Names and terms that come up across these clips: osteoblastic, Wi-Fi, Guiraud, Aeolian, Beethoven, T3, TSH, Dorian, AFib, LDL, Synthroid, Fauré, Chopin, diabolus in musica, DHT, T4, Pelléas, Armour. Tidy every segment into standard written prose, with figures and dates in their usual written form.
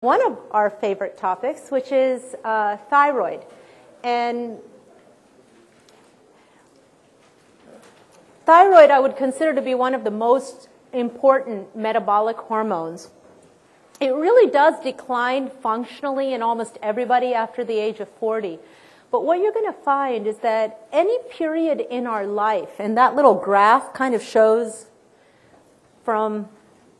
One of our favorite topics, which is thyroid. And thyroid I would consider to be one of the most important metabolic hormones. It really does decline functionally in almost everybody after the age of 40. But what you're going to find is that any period in our life, and that little graph kind of shows from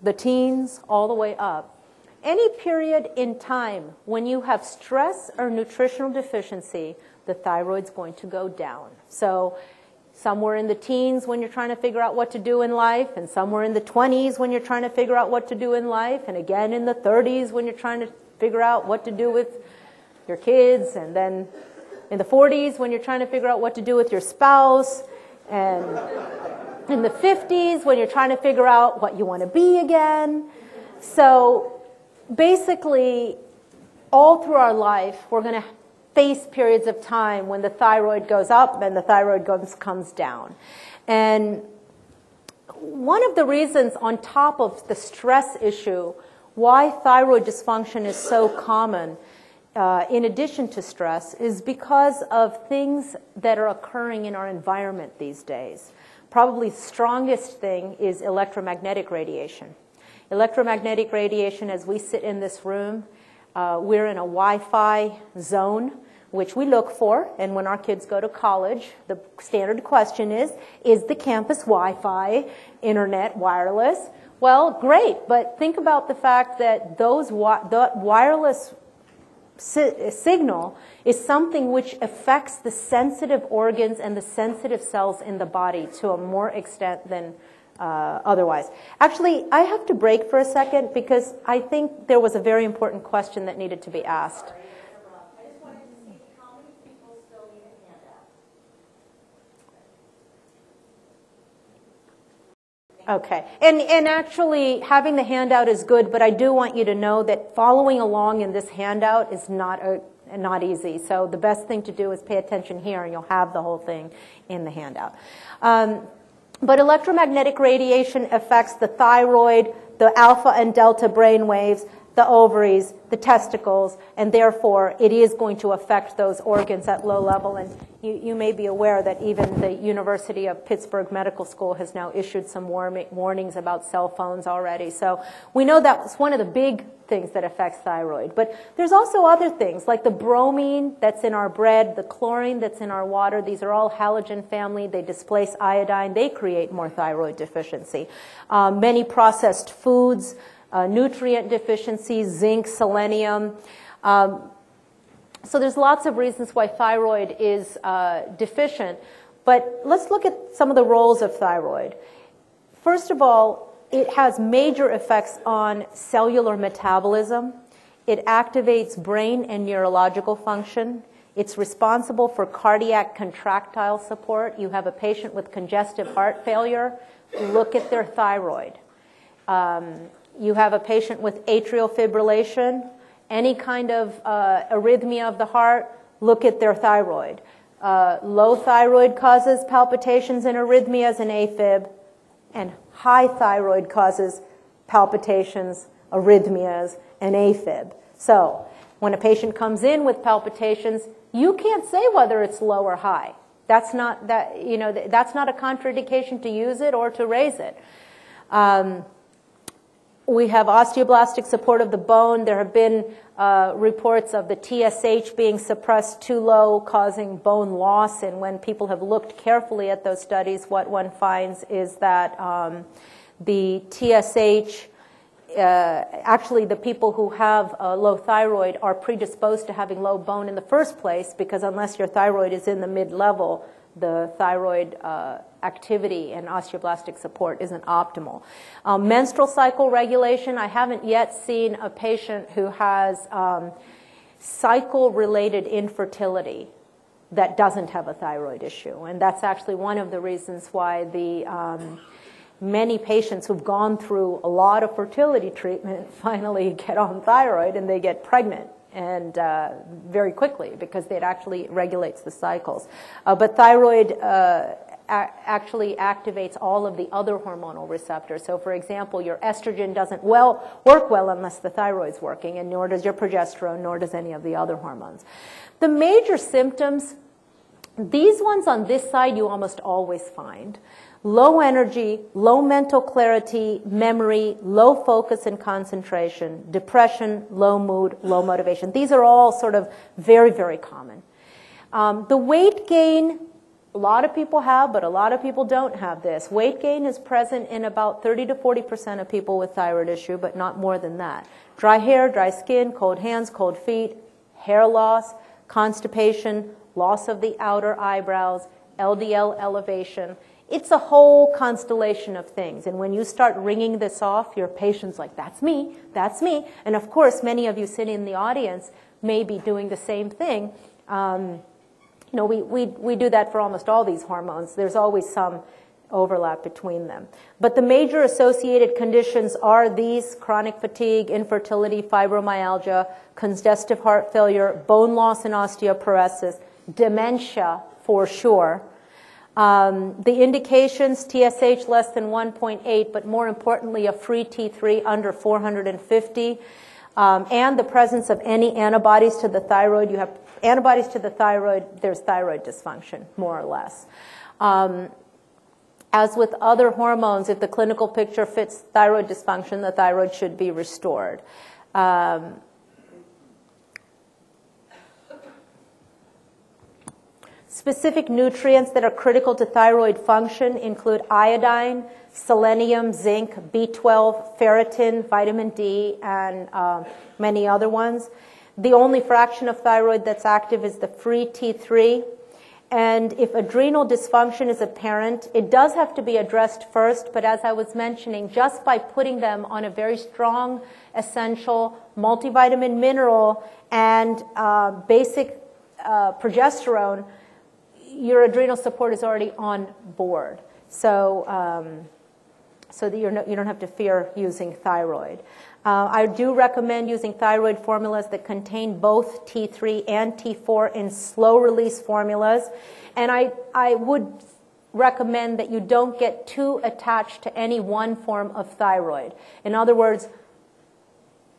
the teens all the way up, any period in time when you have stress or nutritional deficiency, the thyroid's going to go down. So somewhere in the teens when you're trying to figure out what to do in life, and somewhere in the 20s when you're trying to figure out what to do in life, and again in the 30s when you're trying to figure out what to do with your kids, and then in the 40s when you're trying to figure out what to do with your spouse, and in the 50s when you're trying to figure out what you want to be again. So basically, all through our life, we're going to face periods of time when the thyroid goes up and the thyroid comes down. And one of the reasons, on top of the stress issue, why thyroid dysfunction is so common, in addition to stress, is because of things that are occurring in our environment these days. Probably the strongest thing is electromagnetic radiation. Electromagnetic radiation, as we sit in this room, we're in a Wi-Fi zone, which we look for. And when our kids go to college, the standard question is the campus Wi-Fi internet wireless? Well, great, but think about the fact that that wireless signal is something which affects the sensitive organs and the sensitive cells in the body to a more extent than otherwise. Actually, I have to break for a second because I think there was a very important question that needed to be asked. Sorry, I just wanted to see how many people still need a handout. Okay. And actually, having the handout is good, but I do want you to know that following along in this handout is not easy. So the best thing to do is pay attention here, and you'll have the whole thing in the handout. But electromagnetic radiation affects the thyroid, the alpha and delta brain waves, the ovaries, the testicles, and therefore it is going to affect those organs at low level. And you may be aware that even the University of Pittsburgh Medical School has now issued some warnings about cell phones already. So we know that's one of the big things that affects thyroid. But there's also other things like the bromine that's in our bread, the chlorine that's in our water. These are all halogen family. They displace iodine. They create more thyroid deficiency. Many processed foods, nutrient deficiencies, zinc, selenium. So there's lots of reasons why thyroid is deficient. But let's look at some of the roles of thyroid. First of all, it has major effects on cellular metabolism. It activates brain and neurological function. It's responsible for cardiac contractile support. You have a patient with congestive heart failure, look at their thyroid. You have a patient with atrial fibrillation, any kind of arrhythmia of the heart, look at their thyroid. Low thyroid causes palpitations and arrhythmias and AFib, and high thyroid causes palpitations, arrhythmias, and AFib. So when a patient comes in with palpitations, you can't say whether it's low or high. That's not a contraindication to use it or to raise it. We have osteoblastic support of the bone. There have been reports of the TSH being suppressed too low, causing bone loss. And when people have looked carefully at those studies, what one finds is that the TSH, actually the people who have low thyroid are predisposed to having low bone in the first place, because unless your thyroid is in the mid-level, the thyroid activity and osteoblastic support isn't optimal. Menstrual cycle regulation, I haven't yet seen a patient who has cycle-related infertility that doesn't have a thyroid issue. And that's actually one of the reasons why the many patients who've gone through a lot of fertility treatment finally get on thyroid and they get pregnant, and very quickly, because it actually regulates the cycles. But thyroid actually activates all of the other hormonal receptors. So, for example, your estrogen doesn't work well unless the thyroid's working, and nor does your progesterone, nor does any of the other hormones. The major symptoms, these ones on this side you almost always find. Low energy, low mental clarity, memory, low focus and concentration, depression, low mood, low motivation. These are all sort of very, very common. The weight gain, a lot of people have, but a lot of people don't have this. Weight gain is present in about 30 to 40% of people with thyroid issue, but not more than that. Dry hair, dry skin, cold hands, cold feet, hair loss, constipation, loss of the outer eyebrows, LDL elevation. It's a whole constellation of things. And when you start ringing this off, your patient's like, that's me, that's me. And of course, many of you sitting in the audience may be doing the same thing. You know, we do that for almost all these hormones. There's always some overlap between them. But the major associated conditions are these: chronic fatigue, infertility, fibromyalgia, congestive heart failure, bone loss and osteoporosis, dementia for sure. The indications, TSH less than 1.8, but more importantly, a free T3 under 450, and the presence of any antibodies to the thyroid. You have antibodies to the thyroid, there's thyroid dysfunction, more or less. As with other hormones, if the clinical picture fits thyroid dysfunction, the thyroid should be restored. Specific nutrients that are critical to thyroid function include iodine, selenium, zinc, B12, ferritin, vitamin D, and many other ones. The only fraction of thyroid that's active is the free T3. And if adrenal dysfunction is apparent, it does have to be addressed first, but as I was mentioning, just by putting them on a very strong, essential multivitamin mineral and basic progesterone, your adrenal support is already on board, so that you don't have to fear using thyroid. I do recommend using thyroid formulas that contain both T3 and T4 in slow-release formulas, and I would recommend that you don't get too attached to any one form of thyroid. In other words,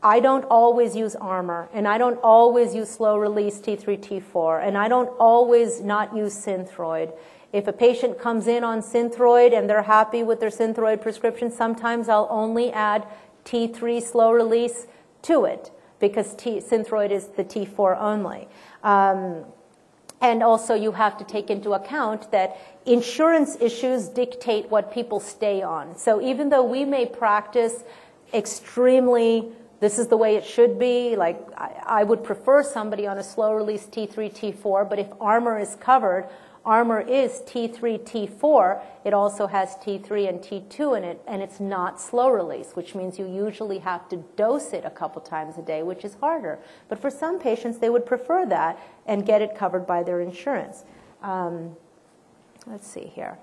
I don't always use Armour, and I don't always use slow-release T3, T4, and I don't always not use Synthroid. If a patient comes in on Synthroid and they're happy with their Synthroid prescription, sometimes I'll only add T3 slow-release to it because Synthroid is the T4 only. And also you have to take into account that insurance issues dictate what people stay on. So even though we may practice extremely... this is the way it should be. Like, I would prefer somebody on a slow-release T3, T4, but if Armour is covered, Armour is T3, T4. It also has T3 and T2 in it, and it's not slow-release, which means you usually have to dose it a couple times a day, which is harder. But for some patients, they would prefer that and get it covered by their insurance. Let's see here.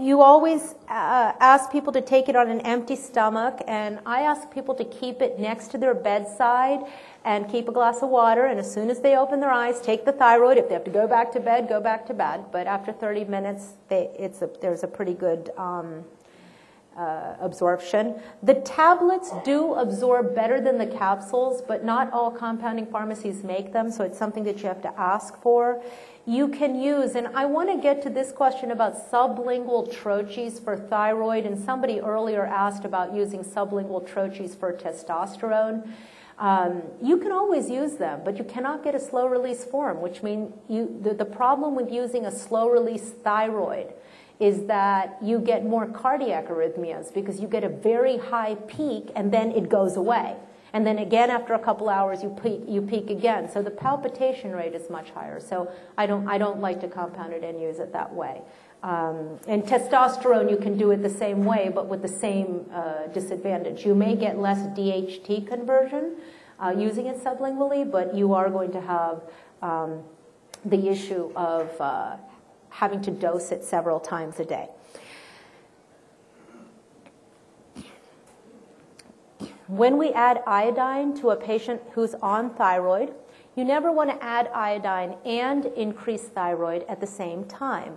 You always ask people to take it on an empty stomach, and I ask people to keep it next to their bedside and keep a glass of water, and as soon as they open their eyes, take the thyroid. If they have to go back to bed, go back to bed. But after 30 minutes, there's a pretty good absorption. The tablets do absorb better than the capsules, but not all compounding pharmacies make them, so it's something that you have to ask for. You can use, and I want to get to this question about sublingual troches for thyroid, and somebody earlier asked about using sublingual troches for testosterone. You can always use them, but you cannot get a slow-release form, which means the problem with using a slow-release thyroid is that you get more cardiac arrhythmias because you get a very high peak and then it goes away. And then again, after a couple hours, you peak again. So the palpitation rate is much higher. So I don't like to compound it and use it that way. And testosterone, you can do it the same way, but with the same disadvantage. You may get less DHT conversion using it sublingually, but you are going to have the issue of having to dose it several times a day. When we add iodine to a patient who's on thyroid, you never want to add iodine and increase thyroid at the same time.